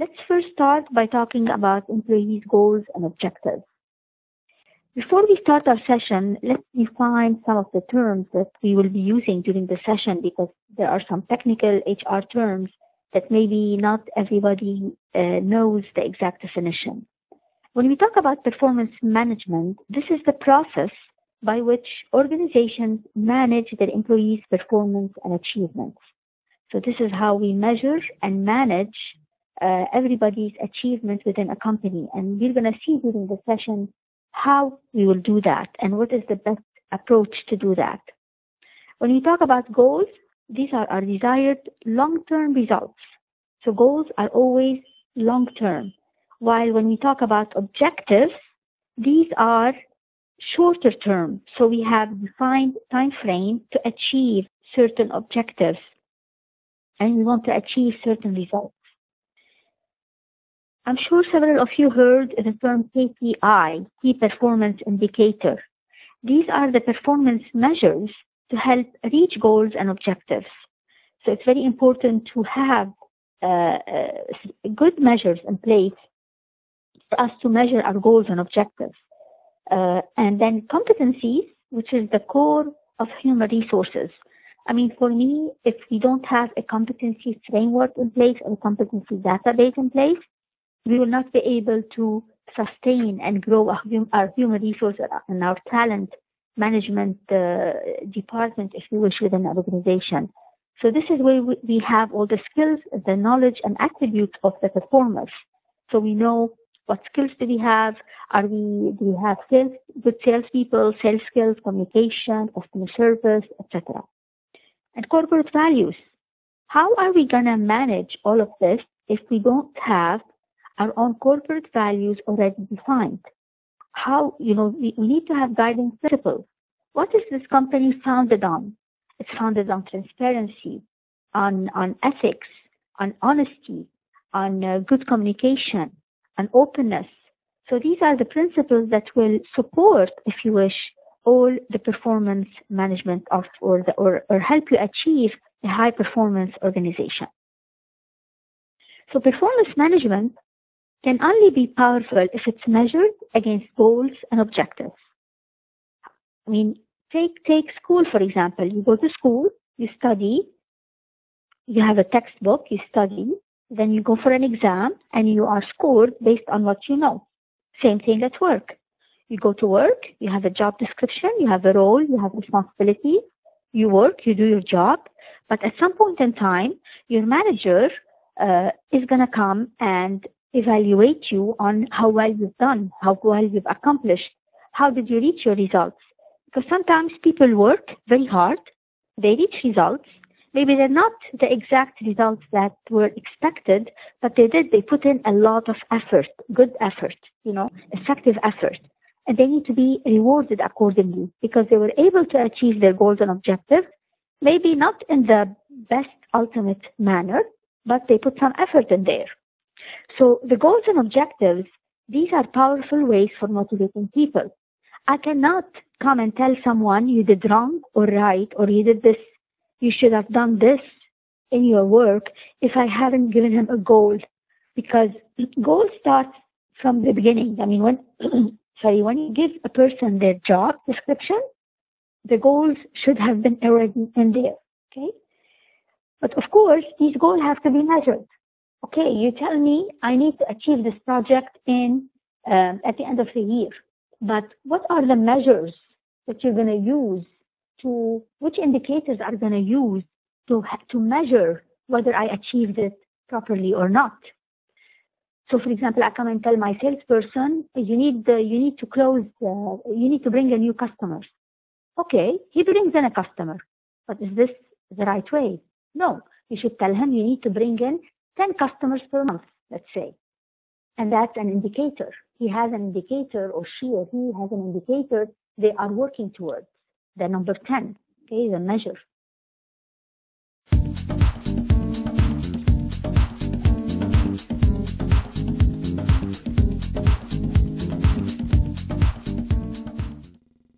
Let's first start by talking about employees' goals and objectives. Before we start our session, let's define some of the terms that we will be using during the session, because there are some technical HR terms that maybe not everybody knows the exact definition. When we talk about performance management, this is the process by which organizations manage their employees' performance and achievements. So this is how we measure and manage everybody's achievements within a company. And we're going to see during the session how we will do that and what is the best approach to do that. When we talk about goals, these are our desired long-term results. So goals are always long-term. While when we talk about objectives, these are shorter term. So we have defined time frame to achieve certain objectives, and we want to achieve certain results. I'm sure several of you heard the term KPI, Key Performance Indicator. These are the performance measures to help reach goals and objectives. So it's very important to have good measures in place for us to measure our goals and objectives. And then competencies, which is the core of human resources. I mean, for me, if we don't have a competency framework in place or a competency database in place, we will not be able to sustain and grow our human resource and our talent management department, if you wish, within an organization. So this is where we have all the skills, the knowledge, and attributes of the performers. So we know what skills do we have. Do we have good salespeople, sales skills, communication, customer service, etc. And corporate values. How are we going to manage all of this if we don't have our own corporate values already defined? How, we need to have guiding principles. What is this company founded on? It's founded on transparency, on ethics, on honesty, on good communication, on openness. So these are the principles that will support, if you wish, all the performance management of, or help you achieve a high performance organization. So performance management can only be powerful if it's measured against goals and objectives. I mean, take school, for example. You go to school, you study, you have a textbook, you study, then you go for an exam, and you are scored based on what you know. Same thing at work. You go to work, you have a job description, you have a role, you have responsibility, you work, you do your job, but at some point in time, your manager is going to come and evaluate you on how well you've done, how well you've accomplished, how did you reach your results. Because sometimes people work very hard, they reach results, maybe they're not the exact results that were expected, but they put in a lot of effort, good effort, effective effort, and they need to be rewarded accordingly because they were able to achieve their goals and objectives, maybe not in the best ultimate manner, but they put some effort in there. So the goals and objectives, these are powerful ways for motivating people. I cannot come and tell someone you did wrong or right, or you did this, you should have done this in your work, if I haven't given him a goal, because goal starts from the beginning. I mean, when you give a person their job description, the goals should have been already in there, okay? But of course, these goals have to be measured. Okay, you tell me I need to achieve this project at the end of the year. But what are the measures that you're going to use to, which indicators are going to use to measure whether I achieved it properly or not? So, for example, I come and tell my salesperson, you need to bring a new customer. Okay, he brings in a customer, but is this the right way? No, you should tell him you need to bring in 10 customers per month, let's say. And that's an indicator. He has an indicator, or she or he has an indicator they are working towards, the number 10, okay, the measure.